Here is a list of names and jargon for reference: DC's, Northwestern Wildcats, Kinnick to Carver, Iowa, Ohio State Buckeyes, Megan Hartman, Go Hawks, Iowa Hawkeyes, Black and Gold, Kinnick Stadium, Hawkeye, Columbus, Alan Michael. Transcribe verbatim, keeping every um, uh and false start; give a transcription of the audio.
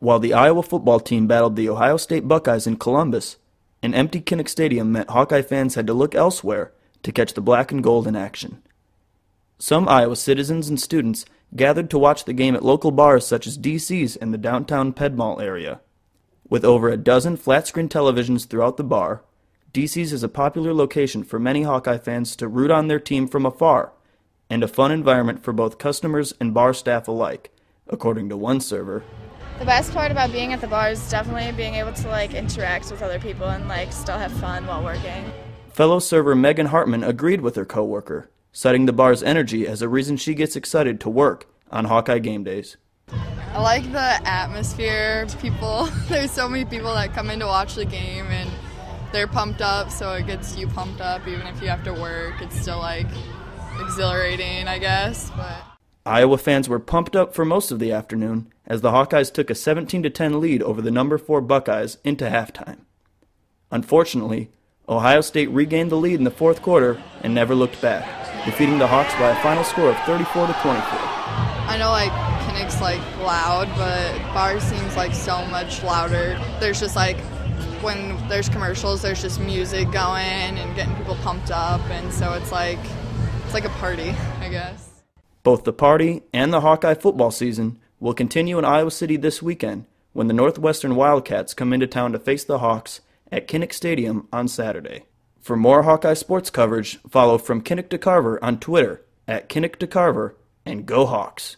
While the Iowa football team battled the Ohio State Buckeyes in Columbus, an empty Kinnick Stadium meant Hawkeye fans had to look elsewhere to catch the Black and Gold in action. Some Iowa citizens and students gathered to watch the game at local bars such as D C's in the downtown Pedmall area. With over a dozen flat-screen televisions throughout the bar, D C's is a popular location for many Hawkeye fans to root on their team from afar, and a fun environment for both customers and bar staff alike, according to one server. The best part about being at the bar is definitely being able to like interact with other people and like still have fun while working. Fellow server Megan Hartman agreed with her coworker, citing the bar's energy as a reason she gets excited to work on Hawkeye game days. I like the atmosphere, people. There's so many people that come in to watch the game and they're pumped up, so it gets you pumped up even if you have to work. It's still like exhilarating, I guess. But Iowa fans were pumped up for most of the afternoon as the Hawkeyes took a seventeen to ten lead over the number four Buckeyes into halftime. Unfortunately, Ohio State regained the lead in the fourth quarter and never looked back, defeating the Hawks by a final score of thirty-four to twenty-four. I know like Kinnick's like loud, but bar seems like so much louder. There's just like when there's commercials, there's just music going and getting people pumped up, and so it's like it's like a party, I guess. Both the party and the Hawkeye football season will continue in Iowa City this weekend when the Northwestern Wildcats come into town to face the Hawks at Kinnick Stadium on Saturday. For more Hawkeye sports coverage, follow From Kinnick to Carver on Twitter at Kinnick to Carver, and go Hawks!